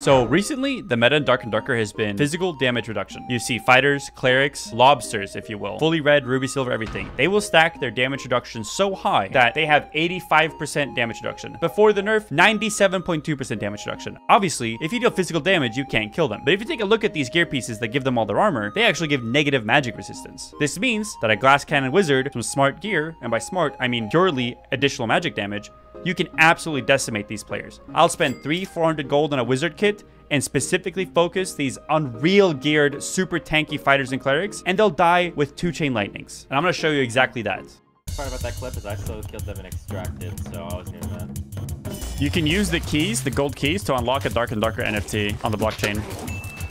So recently, the meta in Dark and Darker has been physical damage reduction. You see fighters, clerics, lobsters, if you will, fully red, ruby, silver, everything. They will stack their damage reduction so high that they have 85% damage reduction. Before the nerf, 97.2% damage reduction. Obviously, if you deal physical damage, you can't kill them. But if you take a look at these gear pieces that give them all their armor, they actually give negative magic resistance. This means that a glass cannon wizard, some smart gear, and by smart, I mean purely additional magic damage, you can absolutely decimate these players. I'll spend 300-400 gold on a wizard kit and specifically focus these unreal geared, super tanky fighters and clerics, and they'll die with 2 chain lightnings. And I'm gonna show you exactly that. The part about that clip is I still killed them and extracted, so I was doing that. You can use the keys, the gold keys, to unlock a Dark and Darker NFT on the blockchain.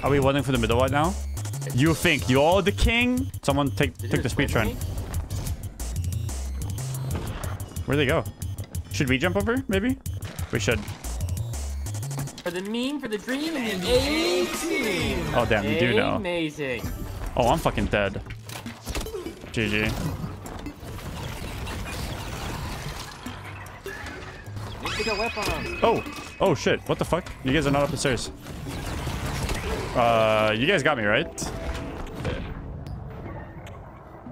Are we waiting for the middle right now? You think you're the king? Someone took the speed train. Where'd they go? Should we jump over, maybe? We should. For the meme, for the dream, and the 18! Oh, damn, you do know. Amazing. Oh, I'm fucking dead. GG. Oh! Oh, shit. What the fuck? You guys are not up the stairs. You guys got me, right?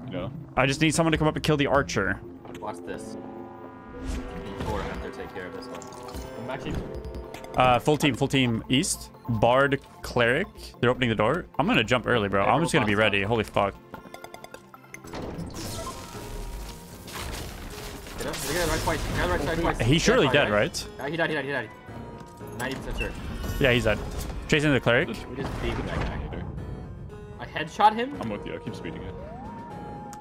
No. I just need someone to come up and kill the archer. Watch this. Take care of this one. Full team east. Bard, cleric. They're opening the door. I'm gonna jump early, bro. I'm just gonna be ready. Holy fuck. He's surely dead, right? He died, he died. 90% sure. Yeah, he's dead. Chasing the cleric. We just beat that guy. I headshot him. I'm with you. I keep speeding it.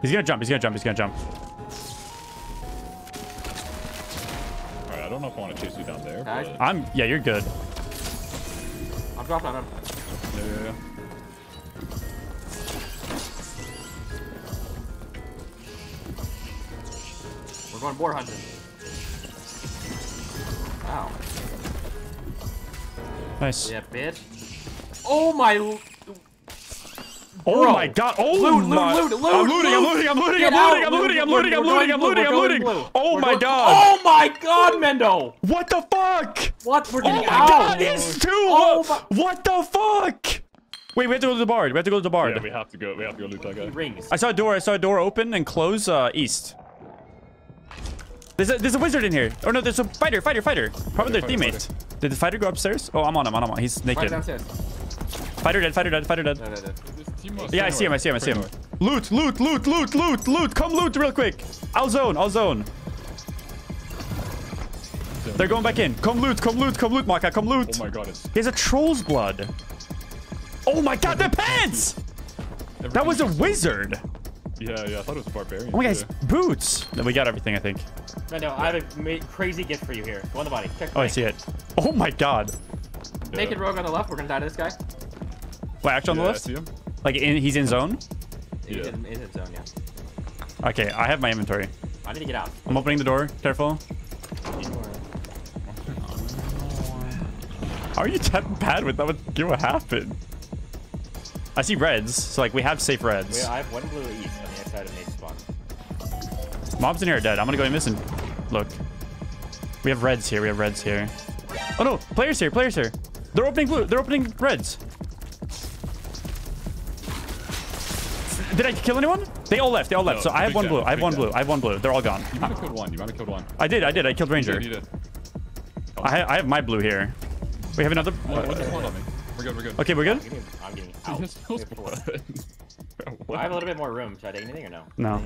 He's gonna jump. He's gonna jump. I don't know if I want to chase you down there. But... yeah, you're good. I'm dropping on him. Yeah. We're going boar hunting. Wow. Nice. Yeah, bitch. Oh my. Oh my god. Oh my. I'm looting. Oh my god. Oh my god, Mendo. What the fuck? What? We're getting out. Oh my god, it's two. What the fuck? Wait, we have to go to the bard. Yeah, we have to go loot that guy. Rings. I saw a door open and close east. There's a wizard in here. Oh no, there's a fighter. Probably their teammate. Did the fighter go upstairs? Oh, I'm on him. He's naked. Fighter dead. Yeah, I see him. Loot. Come loot real quick. I'll zone. They're going back in. Come loot, Maka. Come loot. Oh my god. He has a troll's blood. Oh my god, their pants! That was a wizard. Yeah, I thought it was barbarian. Oh my god, boots. No, we got everything, I think. No, I have a crazy gift for you here. Go on the body. Check the I see it. Oh my god. Yeah. Naked rogue on the left. We're gonna die to this guy. Wait, actually on the left? I see him. Like, he's in zone? Yeah. He's in his zone, yeah. Okay, I have my inventory. I need to get out. I'm opening the door. Careful. How are you tapping pad with that? What happened? I see reds, so like, we have safe reds. Wait, I have one blue east on the outside of Nate's spawn. Mobs in here are dead. I'm gonna go in missing. Look. We have reds here. Oh no, players here. They're opening blue. They're opening reds. Did I kill anyone? They all left. So I have one blue. They're all gone. You might have killed one. I did. I killed Ranger. Yeah, I have my blue here. We have another. We're good. Okay, we're good? I'm getting out. I have a little bit more room. Should I take anything or no? No.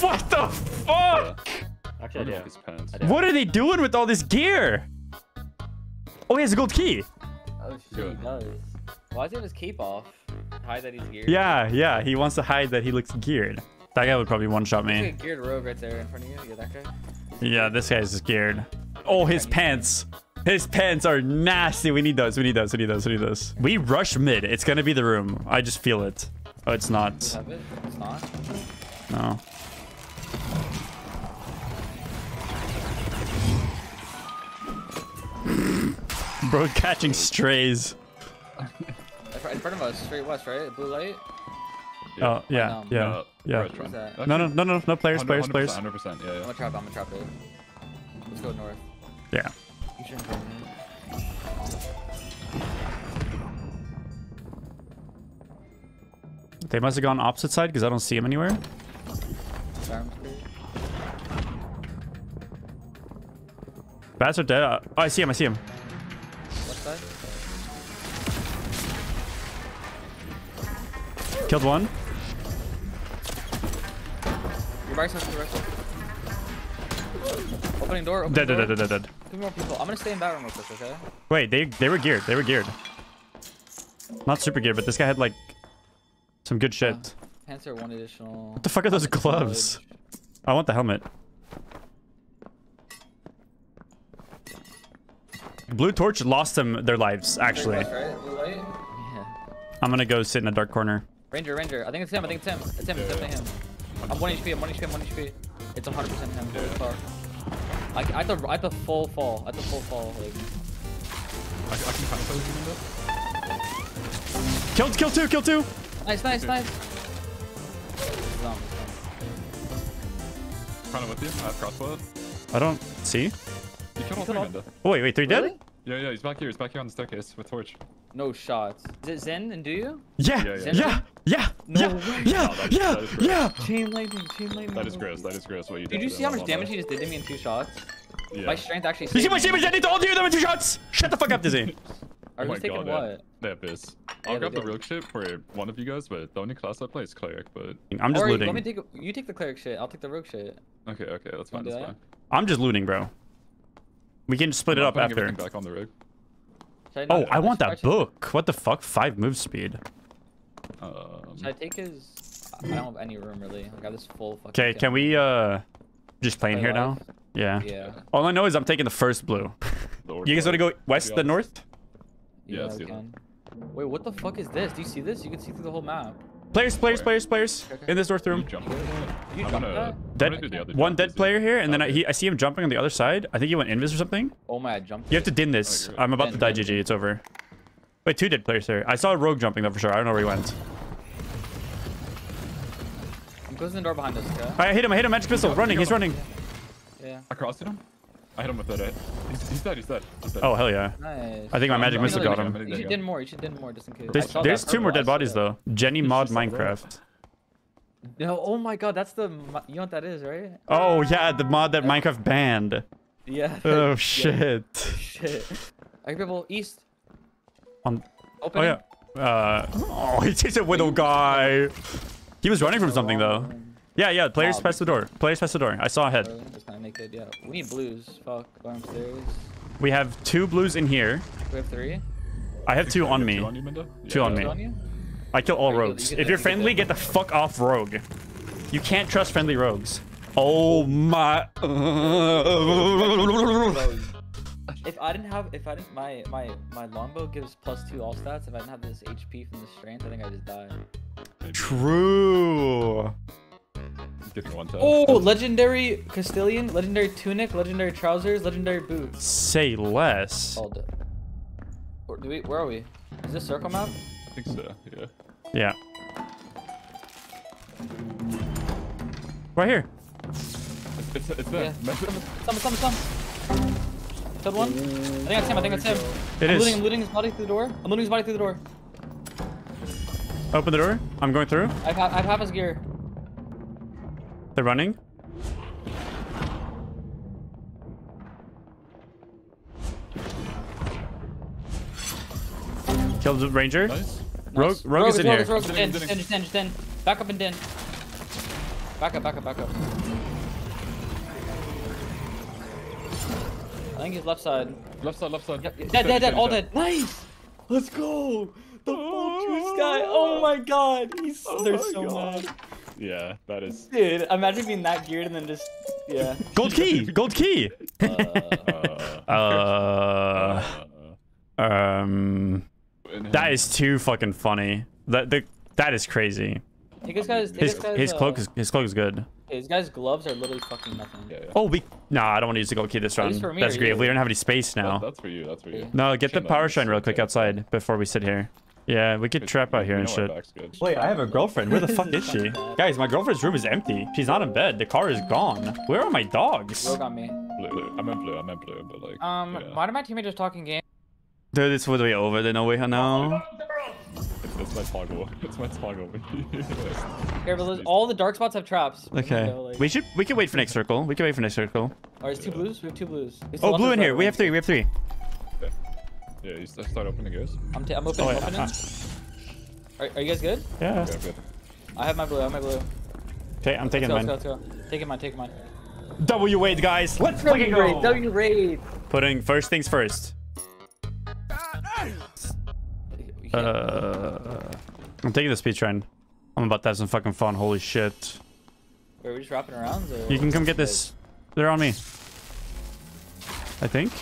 What the fuck? Actually, I do. What are they doing with all this gear? Oh, he has a gold key. Oh, shit, he does. Why does he have his cape off? Hide that he's geared. Yeah, he wants to hide that he looks geared. That guy would probably one-shot me. There's a geared rogue right there in front of you. Yeah, that guy. Yeah, this guy's geared. Oh, his pants. His pants are nasty. We need those. We rush mid. It's gonna be the room. I just feel it. Oh, it's not. You have it? It's not? No. Bro, catching strays. In front of us, straight west, right? Blue light? Yeah. Oh, yeah. No, players. 100%, yeah. I'm gonna trap it. Let's go north. Yeah. They must have gone opposite side because I don't see them anywhere. Bats are dead. Oh, I see him. I see him. What side? Killed one. Your back's up to the right. Opening door. Opening door. Dead. Two more people. I'm gonna stay in that room real quick, okay? Wait, they were geared. They were geared. Not super geared, but this guy had like some good shit. Panther one additional. What the fuck are those gloves? I want the helmet. Blue torch lost them their lives, actually. I'm gonna go sit in a dark corner. Ranger. I think it's him. It's him. It's definitely him. I'm 1 HP. I'm 1 HP. It's 100% him. Dude. I had the full fall. Like. I can kind of Kill two. Nice. Kind of with you. I have crossbow. I don't see. You killed all three, Mendo. Oh, wait, three dead? Yeah, he's back here. On the staircase with torch. No shots. Is it Zen and do you? Yeah. Chain lightning. That is gross what you did. Did you see how much damage he just did to me in 2 shots? Yeah. My strength actually saved. You see my damage? I did to all of them in 2 shots! Shut the fuck up, Dizzy. Are you taking what? That piss. I'll grab the real shit for one of you guys, but the only class I play is cleric, but... I'm just looting. Let me take, you take the cleric shit, I'll take the rogue shit. Okay, that's fine, I'm just looting, bro. We can split it up after. Back on the road. Oh, I want that book. What the fuck? 5 move speed. Should I take his... I don't have any room, really. I got this full fucking... Okay, can we, just play in here now? Yeah. All I know is I'm taking the first blue. You guys want to go west, the north? Yeah, let's do that. Wait, what the fuck is this? Do you see this? You can see through the whole map. Players. Okay. In this north room. One dead player here, and then I see him jumping on the other side. I think he went invis or something. Oh my, I jumped. You have to din this. I'm about to die, GG. It's over. Wait, 2 dead players here. I saw a rogue jumping though for sure. I don't know where he went. I'm closing the door behind us, guy. I hit him. Magic pistol. Running. He's running. Yeah. I crossed him. I hit him with that. He's dead. Oh, hell yeah. Nice. I think my magic missile got him. You should din more just in case. There's 2 more dead bodies, though. Jenny mod Minecraft. No, oh my god, that's the... You know what that is, right? Oh, yeah, the mod that Minecraft banned. Yeah. Oh, shit. I can people east. Open. Oh, yeah. Oh, he's a widow guy. He was running from something, though. Yeah, players past the door. I saw a head. Yeah. We need blues. Fuck. We have 2 blues in here. We have 3. I have 2 on me. 2 on me. I kill all rogues. If you're friendly, get the fuck off rogue. You can't trust friendly rogues. Oh my. If I didn't my longbow gives +2 all stats. If I didn't have this HP from the strength, I think I just died. True. Oh, legendary Castilian, legendary tunic, legendary trousers, legendary boots. Say less. Where are we? Is this circle map? I think so, yeah. Right here. It's there. Yeah. Some. Killed one. I think that's him. I'm looting his body through the door. Open the door. I'm going through. I have half his gear. They're running. Killed the ranger. Nice. Rogue is in here. Rogue is in. Back up and din. Back up. I think he's left side. Left side. Yep. Dead. All dead. Nice. Let's go. The full juice guy. Oh my god. They're so mad. Yeah, that is. Dude, imagine being that geared and then just, yeah. Gold key. That is too fucking funny. That is crazy. His cloak is good. His guy's gloves are literally fucking nothing. Yeah. Oh, I don't want to use the gold key this round. That's grave. We don't have any space now. That's for you. No, get the power shine real quick outside before we sit here. Yeah, we could trap out here and shit. Wait, I have a girlfriend. Where the fuck is she? Guys, my girlfriend's room is empty. She's not in bed. The car is gone. Where are my dogs? Rogue on me. Blue. I meant blue, but like... Why did my teammate just talking game? Dude, it's way over. There's no way. No. That's my toggle. That's my toggle. Careful, all the dark spots have traps. Okay. So, like... We can wait for next circle. We can wait for next circle. All right, it's two blues. We have two blues. Oh, blue in here. We have three. We have three. Okay. Yeah, you start opening yours. I'm opening. Oh, opening. Are you guys good? Yeah. Okay, I'm good. I have my blue. I have my blue. Okay, I'm taking mine. Let's go. Taking mine. Taking mine. W raid, guys. Let's fucking go. W raid. Putting first things first. I'm taking the speed train. I'm about to have some fucking fun. Holy shit. Wait, are we just wrapping around? You can come get this. They're on me. I think.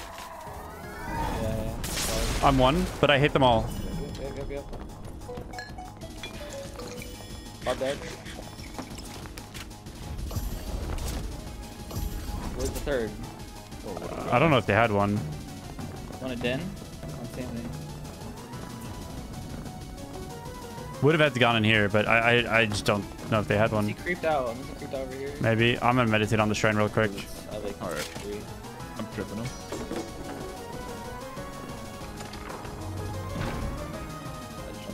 Yeah, yeah. I'm one, but I hit them all. Go. Dead. Where's the third? I don't know if they had one. Want a den? Would have had to gone in here, but I just don't know if they had one. He creeped out. I'm just creeped out over here. Maybe. I'm gonna meditate on the shrine real quick. All right. I'm tripping him.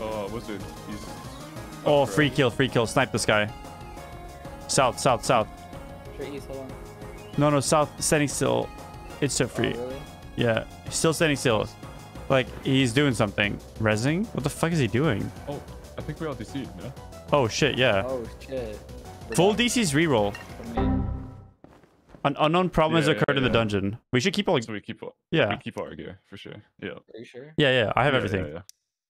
Oh, Wizard. He's... Oh, free kill. Free kill. Snipe this guy. South, south, south. Straight east. Hold on. No, no, south. Standing still. It's so free. Oh, really? Yeah. Still standing still. Like, he's doing something. Rezzing? What the fuck is he doing? Oh. I think we all DC'd, no? Oh shit, yeah. Oh shit. Full DC's reroll. An unknown problem has occurred in the dungeon. We should keep all. So we keep all our gear for sure. Yeah. Are you sure? Yeah, yeah. I have everything. Yeah, yeah.